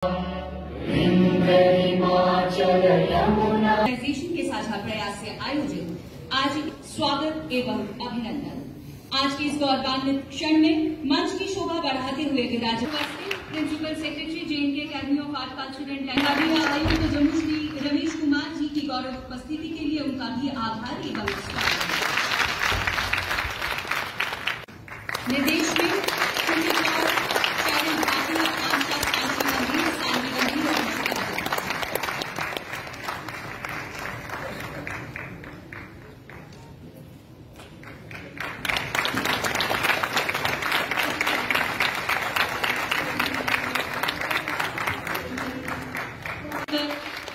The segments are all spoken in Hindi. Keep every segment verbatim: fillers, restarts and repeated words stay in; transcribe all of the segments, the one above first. ऑर्गेनाइजेशन के साझा प्रयास से आयोजित आज स्वागत एवं अभिनंदन। आज के इस गौरवान्वित क्षण में मंच की शोभा बढ़ाते हुए principal secretary JNK academy of art culture and language तो जम्मू श्री रवीश कुमार जी की गौरव उपस्थिति के लिए उनका भी आभार एवं स्वागत। निर्देश में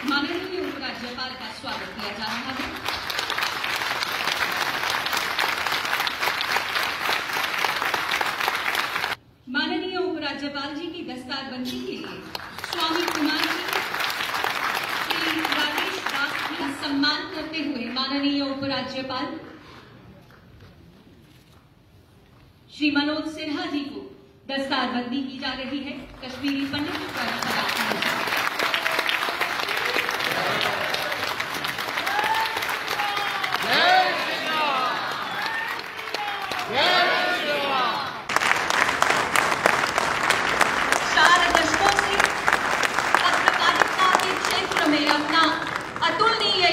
माननीय उपराज्यपाल का स्वागत किया जा रहा है। माननीय उपराज्यपाल जी की दस्तारबंदी के लिए स्वामी कुमार जी राकेश का सम्मान करते हुए माननीय उपराज्यपाल श्री मनोज सिन्हा जी को दस्तारबंदी की जा रही है। कश्मीरी पंडित का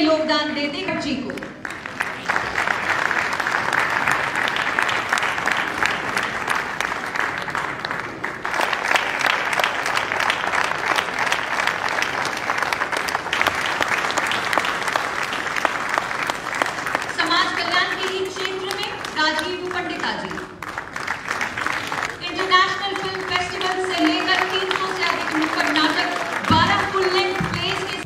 योगदान देते हैं जी को समाज कल्याण के ही क्षेत्र में राजीव पंडिता जी इंटरनेशनल फिल्म फेस्टिवल से लेकर तीन सौ से अधिक नुक्कड़ नाटक बारह फुल लेंथ प्लेस के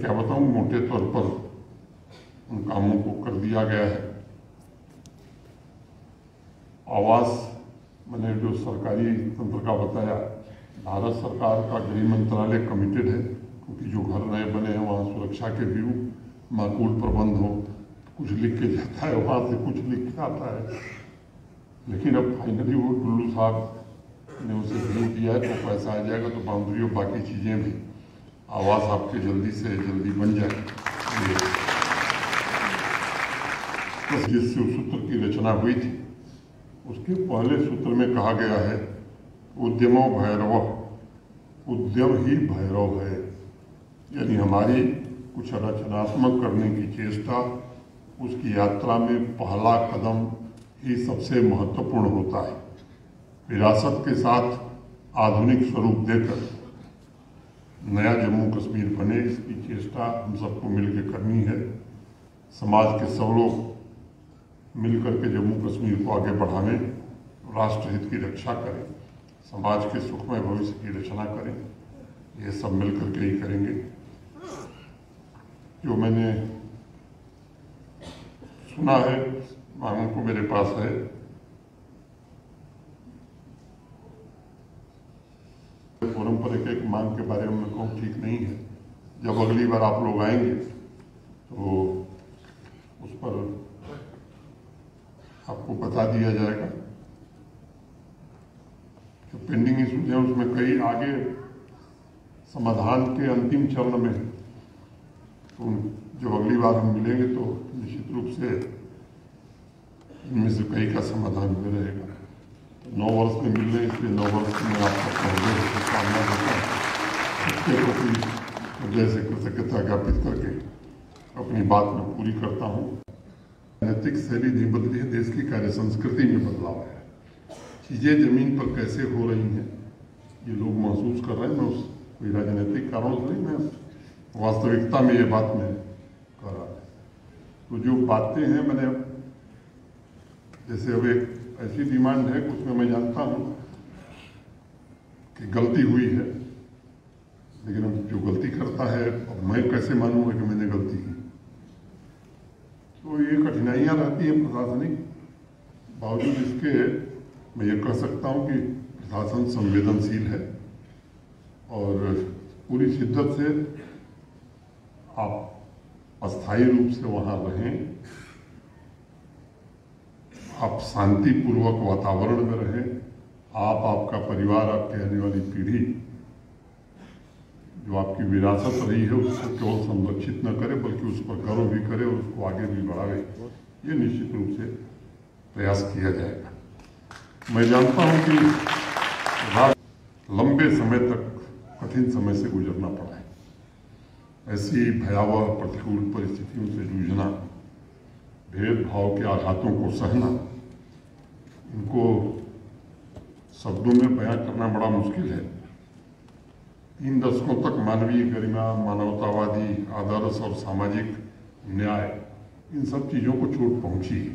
क्या बताऊं, मोटे तौर पर उन कामों को कर दिया गया है। आवास मैंने जो सरकारी तंत्र का बताया, भारत सरकार का गृह मंत्रालय कमिटेड है क्योंकि जो घर नए बने हैं वहाँ सुरक्षा के व्यू माकूल प्रबंध हो। कुछ लिख के जाता है वहाँ से, कुछ लिख के आता है, लेकिन अब फाइनली वो टुल्लू साहब ने उसे व्यू दिया है तो पैसा आ जाएगा तो बाउंड्री और बाकी चीज़ें भी आवास आपके जल्दी से जल्दी बन जाए। बस जिस शिवसूत्र की रचना हुई थी उसके पहले सूत्र में कहा गया है उद्यमो भैरव, उद्यम ही भैरव है। यानी हमारी कुछ रचनात्मक करने की चेष्टा, उसकी यात्रा में पहला कदम ही सबसे महत्वपूर्ण होता है। विरासत के साथ आधुनिक स्वरूप देकर नया जम्मू कश्मीर बने, इसकी चेष्टा हम सबको मिलकर करनी है। समाज के सब लोग मिलकर के जम्मू कश्मीर को आगे बढ़ाएं, राष्ट्रहित की रक्षा करें, समाज के सुखमय भविष्य की रचना करें। ये सब मिलकर के ही करेंगे। जो मैंने सुना है, मांगों को मेरे पास है, फोरम पर एक एक मांग के बारे में मैं कहूँ ठीक नहीं है। जब अगली बार आप लोग आएंगे तो उस पर आपको बता दिया जाएगा। जो पेंडिंग इशूज हैं उसमें कई आगे समाधान के अंतिम चरण में, तो जब अगली बार हम मिलेंगे तो निश्चित रूप से इनमें से कई का समाधान भी रहेगा। नौ वर्ष में मिल रहे, इसलिए नौ वर्ष में आपका सहयोग शुभकामना देता है। इसके प्रति हृदय से कृतज्ञता ज्ञापित करके अपनी बात मैं पूरी करता हूँ। नैतिक शैली नहीं बदली है, देश की कार्य संस्कृति में बदलाव है। चीज़ें जमीन पर कैसे हो रही हैं ये लोग महसूस कर रहे हैं। मैं उस कोई राजनीतिक कारणों से नहीं, मैं वास्तविकता में ये बात मैं कर रहा हूँ। तो जो बातें हैं, मैंने जैसे अब एक ऐसी डिमांड है उसमें मैं जानता हूँ कि गलती हुई है, लेकिन अब जो गलती करता है अब मैं कैसे मानूंगा कि मैंने गलती की। तो ये कठिनाइयाँ रहती हैं प्रशासनिक, बावजूद इसके मैं ये कह सकता हूँ कि प्रशासन संवेदनशील है और पूरी शिद्दत से आप अस्थायी रूप से वहाँ रहें, आप शांतिपूर्वक वातावरण में रहें, आप, आपका परिवार, आपके आने वाली पीढ़ी जो आपकी विरासत रही है उसको केवल संरक्षित न करे बल्कि उस पर गर्व भी करे और उसको आगे भी बढ़ावे, ये निश्चित रूप से प्रयास किया जाएगा। मैं जानता हूँ कि राष्ट्र लंबे समय तक कठिन समय से गुजरना पड़ा है, ऐसी भयावह प्रतिकूल परिस्थितियों से जूझना, भेदभाव के आघातों को सहना, उनको शब्दों में बयां करना बड़ा मुश्किल है। तीन दशकों तक मानवीय गरिमा, मानवतावादी आदर्श और सामाजिक न्याय, इन सब चीज़ों को चोट पहुंची है,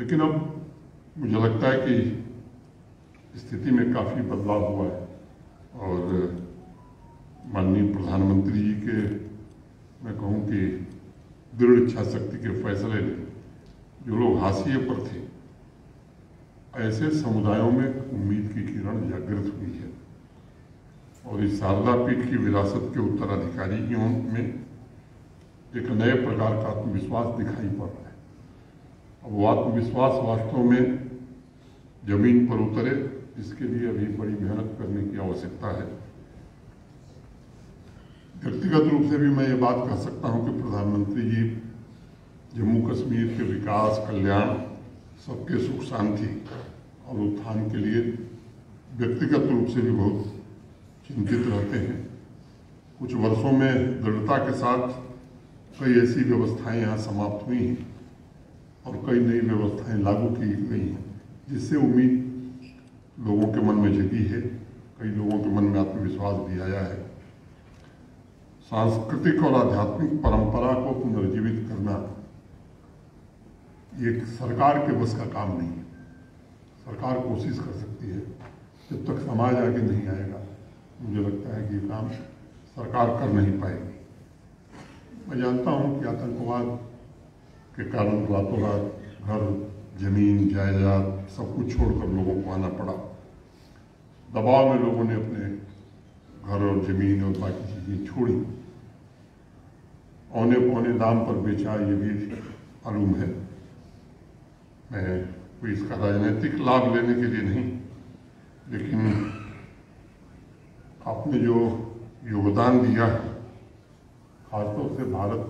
लेकिन अब मुझे लगता है कि स्थिति में काफ़ी बदलाव हुआ है और माननीय प्रधानमंत्री जी के, मैं कहूँ कि दृढ़ इच्छा शक्ति के फैसले ने जो लोग हाशिए पर थे ऐसे समुदायों में उम्मीद की किरण जागृत हुई है और इस शारदा पीठ की विरासत के उत्तराधिकारियों में एक नए प्रकार का आत्मविश्वास दिखाई पड़ रहा है। अब वो आत्मविश्वास वास्तव में जमीन पर उतरे, इसके लिए अभी बड़ी मेहनत करने की आवश्यकता है। व्यक्तिगत रूप से भी मैं ये बात कह सकता हूँ कि प्रधानमंत्री जी जम्मू कश्मीर के विकास, कल्याण, सबके सुख शांति और उत्थान के लिए व्यक्तिगत रूप से भी बहुत चिंतित रहते हैं। कुछ वर्षों में दृढ़ता के साथ कई ऐसी व्यवस्थाएं यहाँ समाप्त हुई हैं और कई नई व्यवस्थाएं लागू की गई हैं, जिससे उम्मीद लोगों के मन में जगी है, कई लोगों के मन में आत्मविश्वास भी आया है। सांस्कृतिक और आध्यात्मिक परंपरा को पुनर्जीवित करना ये सरकार के बस का काम नहीं है। सरकार कोशिश कर सकती है, जब तक समाज आगे नहीं आएगा मुझे लगता है कि ये काम सरकार कर नहीं पाएगी। मैं जानता हूँ कि आतंकवाद के कारण रातों रात घर, जमीन, जायदाद सब कुछ छोड़कर लोगों को आना पड़ा। दबाव में लोगों ने अपने घर और जमीन और बाकी चीज़ें छोड़ी, औने पौने दाम पर बेचा, ये भी मालूम है। मैं कोई इसका राजनीतिक लाभ लेने के लिए नहीं, लेकिन आपने जो योगदान दिया है, खासतौर से भारत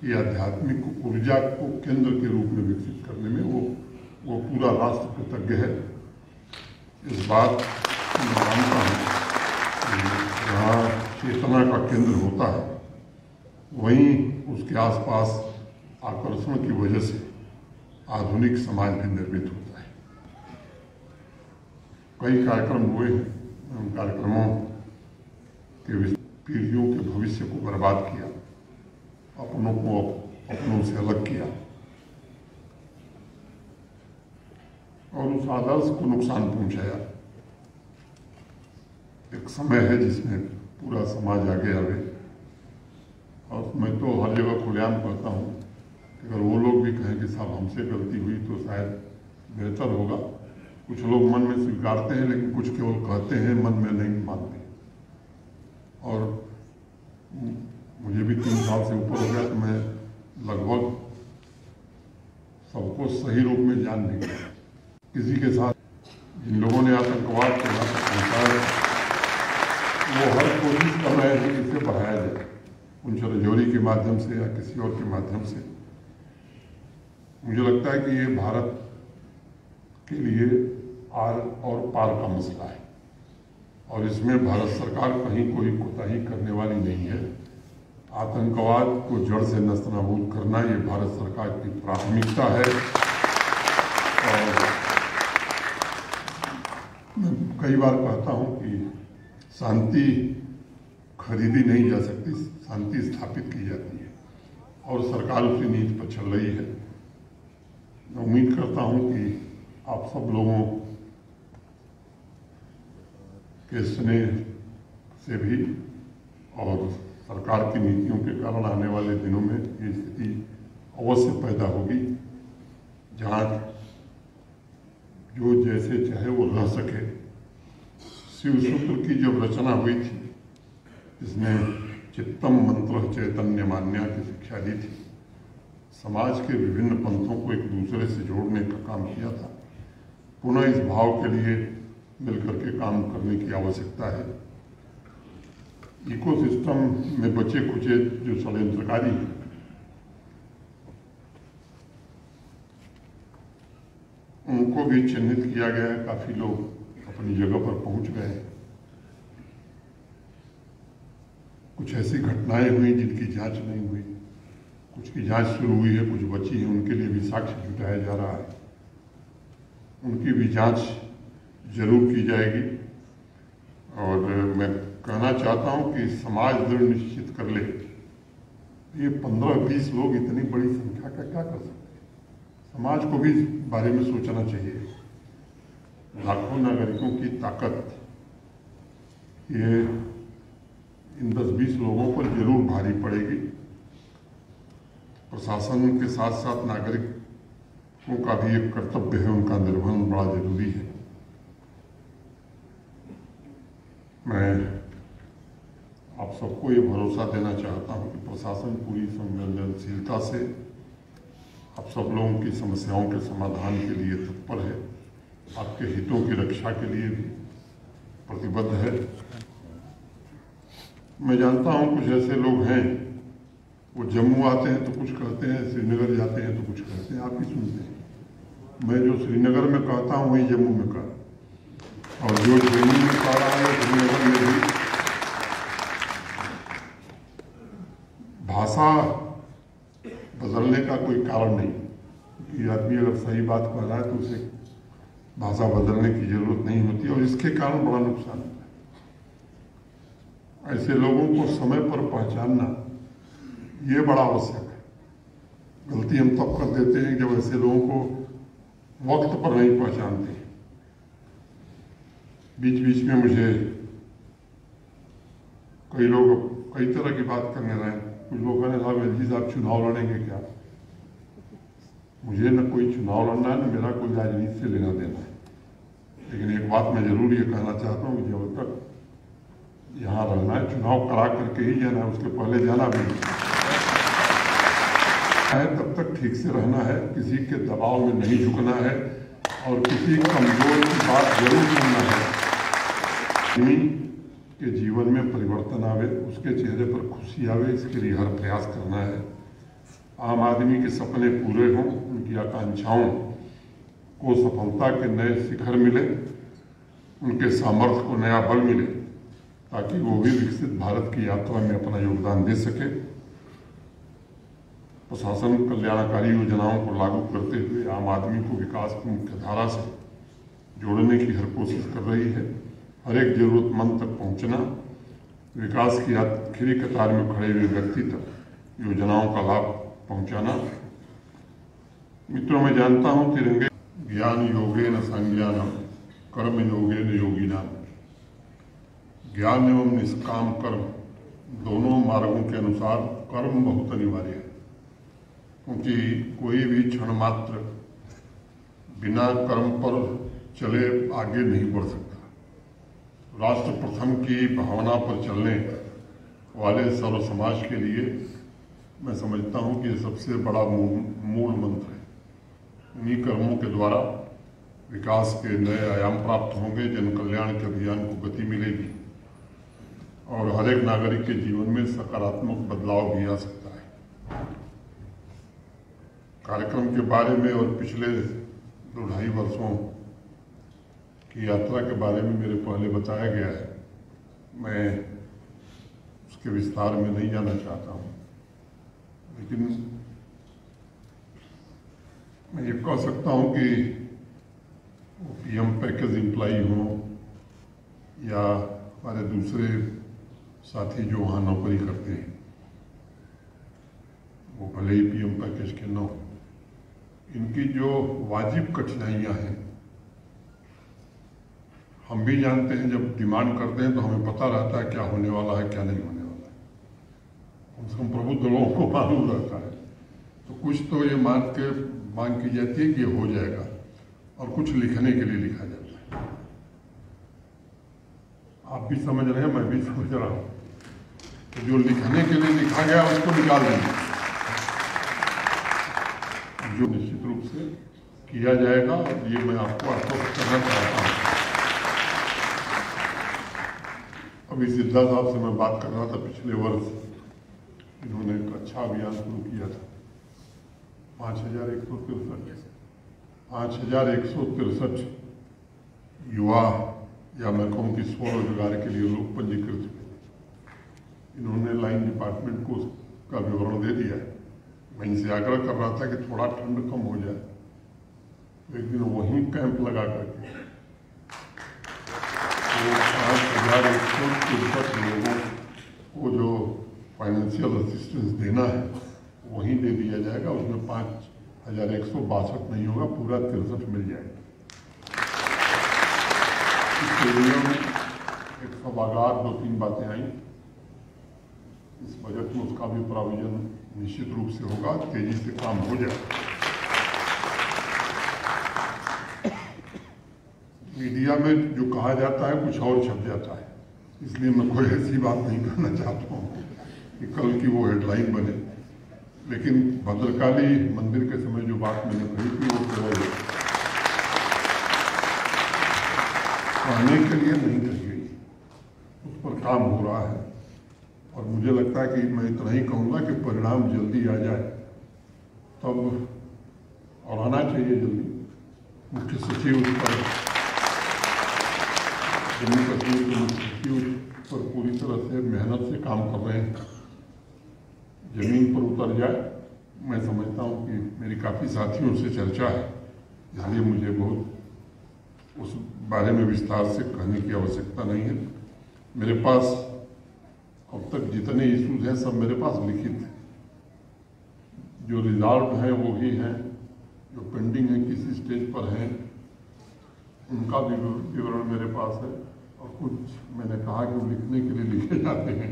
की आध्यात्मिक ऊर्जा को केंद्र के रूप में विकसित करने में, वो वो पूरा राष्ट्र कृतज्ञ है। इस बात मैं मानता हूँ कि जहाँ चेतना का केंद्र होता है वहीं उसके आसपास आकर्षण की वजह से आधुनिक समाज भी निर्मित होता है। कई कार्यक्रम हुए हैं, उन कार्यक्रमों के पीढ़ियों के भविष्य को बर्बाद किया, अपनों को अपनों से अलग किया और उस आदर्श को नुकसान पहुंचाया। एक समय है जिसमें पूरा समाज आगे आवे और मैं तो हर जगह खुलेआम कहता हूँ, अगर वो लोग भी कहें कि साहब हमसे गलती हुई तो शायद बेहतर होगा। कुछ लोग मन में स्वीकारते हैं लेकिन कुछ केवल कहते हैं, मन में नहीं मानते। और मुझे भी तीन साल से ऊपर हो गया तो मैं लगभग सबको सही रूप में जान नहीं पाया। किसी के साथ जिन लोगों ने आतंकवाद के नाम पर पहुँचाया वो हर कोशिश कर रहे हैं कि इसे बढ़ाया जाए, उन रजौरी के माध्यम से या किसी और के माध्यम से। मुझे लगता है कि ये भारत के लिए आर और पार का मसला है और इसमें भारत सरकार कहीं कोई कोताही करने वाली नहीं है। आतंकवाद को जड़ से नष्ट नाबूद करना ये भारत सरकार की प्राथमिकता है और मैं कई बार कहता हूँ कि शांति खरीदी नहीं जा सकती, शांति स्थापित की जाती है और सरकार उसी नीति पर चल रही है। मैं उम्मीद करता हूँ कि आप सब लोगों के स्नेह से भी और सरकार की नीतियों के कारण आने वाले दिनों में ये स्थिति अवश्य पैदा होगी जहाँ जो जैसे चाहे वो रह सके। शिवसूत्र की जब रचना हुई थी, इसने चित्तम मंत्र चैतन्य मान्या की शिक्षा दी थी। समाज के विभिन्न पंथों को एक दूसरे से जोड़ने का काम किया था। पुनः इस भाव के लिए मिलकर के काम करने की आवश्यकता है। इकोसिस्टम में बचे कुचे जो षड्यंत्रकारी हैं, उनको भी चिन्हित किया गया है। काफी लोग अपनी जगह पर पहुंच गए। कुछ ऐसी घटनाएं हुई जिनकी जांच नहीं हुई, कुछ की जांच शुरू हुई है, कुछ बची है, उनके लिए भी साक्ष्य जुटाया जा रहा है। उनकी भी जांच जरूर की जाएगी। और मैं कहना चाहता हूं कि समाज दृढ़ निश्चित कर ले, ये पंद्रह बीस लोग इतनी बड़ी संख्या का क्या कर सकते हैं। समाज को भी इस बारे में सोचना चाहिए। लाखों नागरिकों की ताकत ये इन दस बीस लोगों पर जरूर भारी पड़ेगी। प्रशासन के साथ साथ नागरिकों का भी एक कर्तव्य है, उनका निर्वहन बड़ा जरूरी है। मैं आप सबको ये भरोसा देना चाहता हूँ कि प्रशासन पूरी संवेदनशीलता से आप सब लोगों की समस्याओं के समाधान के लिए तत्पर है, आपके हितों की रक्षा के लिए भी प्रतिबद्ध है। मैं जानता हूं कुछ ऐसे लोग हैं, वो जम्मू आते हैं तो कुछ कहते हैं, श्रीनगर जाते हैं तो कुछ कहते हैं। आप ही सुनते हैं। मैं जो श्रीनगर में कहता हूं वही जम्मू में कहा, और जो जम्मू में कह रहा है श्रीनगर में भी। भाषा बदलने का कोई कारण नहीं कि आदमी अगर सही बात कह रहा है तो उसे भाषा बदलने की जरूरत नहीं होती, और इसके कारण बड़ा नुकसान है। ऐसे लोगों को समय पर पहचानना ये बड़ा आवश्यक है। गलती हम तब कर देते हैं जब ऐसे लोगों को वक्त पर नहीं पहचानते। बीच बीच में मुझे कई लोग कई तरह की बात करने रहे हैं। कुछ लोग कहने साहब एल जी साहब चुनाव लड़ेंगे क्या? मुझे न कोई चुनाव लड़ना है न मेरा कोई राजनीति से लेना देना है, लेकिन एक बात मैं जरूर ये कहना चाहता हूँ कि जब तक यहाँ रहना है, चुनाव करा करके ही जाना है, उसके पहले जाना भी है। तब तक ठीक से रहना है, किसी के दबाव में नहीं झुकना है, और किसी कमजोर की बात जरूर सुनना है। आदमी के जीवन में परिवर्तन आवे, उसके चेहरे पर खुशी आवे, इसके लिए हर प्रयास करना है। आम आदमी के सपने पूरे हों, उनकी आकांक्षाओं को सफलता के नए शिखर मिले, उनके सामर्थ्य को नया बल मिले, ताकि वो भी विकसित भारत की यात्रा में अपना योगदान दे सके। प्रशासन कल्याणकारी योजनाओं को लागू करते हुए आम आदमी को विकास की मुख्यधारा से जोड़ने की हर कोशिश कर रही है। हर एक जरूरतमंद तक पहुंचना, विकास की आखिरी कतार में खड़े हुए व्यक्ति तक योजनाओं का लाभ पहुंचाना। मित्रों, मैं जानता हूं तिरंगे ज्ञान योगेन संज्ञानम कर्म योगेन योगिनाम। ज्ञान एवं निष्काम कर्म दोनों मार्गों के अनुसार कर्म बहुत अनिवार्य है, क्योंकि कोई भी क्षण मात्र बिना कर्म पर चले आगे नहीं बढ़ सकता। राष्ट्र प्रथम की भावना पर चलने वाले सर्व समाज के लिए मैं समझता हूँ कि ये सबसे बड़ा मूल मंत्र है। इन्हीं कर्मों के द्वारा विकास के नए आयाम प्राप्त होंगे, जन कल्याण के अभियान को गति मिलेगी, और हर एक नागरिक के जीवन में सकारात्मक बदलाव भी आ सकता है। कार्यक्रम के बारे में और पिछले दो ढाई वर्षों की यात्रा के बारे में मेरे पहले बताया गया है, मैं उसके विस्तार में नहीं जाना चाहता हूँ। लेकिन मैं ये कह सकता हूँ कि पीएम पैकेज इम्प्लाई हों या हमारे दूसरे साथी जो वहाँ नौकरी करते हैं, वो भले ही पीएम पैकेज के न हो, इनकी जो वाजिब कठिनाइयाँ हैं हम भी जानते हैं, जब डिमांड करते हैं तो हमें पता रहता है क्या होने वाला है क्या नहीं होने वाला है, कम से कम प्रबुद्ध लोगों को मालूम रहता है। तो कुछ तो ये मान के मांग की जाती है कि ये हो जाएगा और कुछ लिखने के लिए लिखा जाता है। आप भी समझ रहे हैं, मैं भी समझ रहा हूँ। तो जो लिखने के लिए लिखा गया उसको निकाल देंगे, जो निश्चित रूप से किया जाएगा, और ये मैं आपको आश्वस्त करना चाहता हूँ। अभी सिद्धा साहब से मैं बात कर रहा था, पिछले वर्ष इन्होंने एक अच्छा अभियान शुरू किया था, पाँच हजार एक सौ तिरसठ पाँच हजार एक सौ तिरसठ युवा या मैं कहूँ कि स्वरोजगार के लिए लोग पंजीकृत हुए। इन्होंने लाइन डिपार्टमेंट को उसका विवरण दे दिया है। मैं इनसे आग्रह कर रहा था कि थोड़ा ठंड कम हो जाए, एक दिन वहीं कैंप लगा करके तो पाँच हजार एक सौ तिरसठ लोगों को जो फाइनेंशियल असिस्टेंस देना है वहीं दे दिया जाएगा। उसमें पाँच हजार एक सौ बासठ नहीं होगा, पूरा तिरसठ मिल जाएगा। इस वीडियो में एक सभागार दो तीन बातें आई, इस बजट में उसका भी प्रावधान निश्चित रूप से होगा, तेजी से काम हो जाएगा। मीडिया में जो कहा जाता है कुछ और छप जाता है, इसलिए मैं कोई ऐसी बात नहीं करना चाहता हूँ कि कल की वो हेडलाइन बने। लेकिन भद्रकाली मंदिर के समय जो बात मैंने कही थी वो केवल कहने के लिए नहीं कही गई, उस पर काम हो रहा है। और मुझे लगता है कि मैं इतना ही कहूँगा कि परिणाम जल्दी आ जाए तब, और आना चाहिए जल्दी। मुख्य सचिव उस पर जम्मू कश्मीर के मुख्य सचिव पर पूरी तरह से मेहनत से काम कर रहे हैं। ज़मीन पर उतर जाए, मैं समझता हूँ कि मेरी काफ़ी साथियों से चर्चा है, इसलिए मुझे बहुत उस बारे में विस्तार से कहने की आवश्यकता नहीं है। मेरे पास अब तक जितने इशूज हैं सब मेरे पास लिखित हैं, जो रिजॉल्व हैं वो ही हैं, जो पेंडिंग हैं किसी स्टेज पर हैं उनका भी विवरण मेरे पास है। और कुछ मैंने कहा कि लिखने के लिए लिखे जाते हैं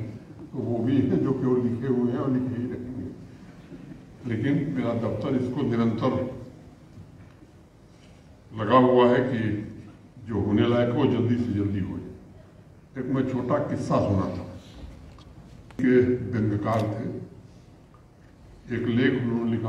तो वो भी है जो केवल लिखे हुए हैं और लिखे ही रहेंगे। लेकिन मेरा दफ्तर इसको निरंतर लगा हुआ है कि जो होने लायक हो जल्दी से जल्दी हो जाए। एक मैं छोटा किस्सा सुनाता हूँ कि व्यंगकार थे, एक लेख उन्होंने लिखा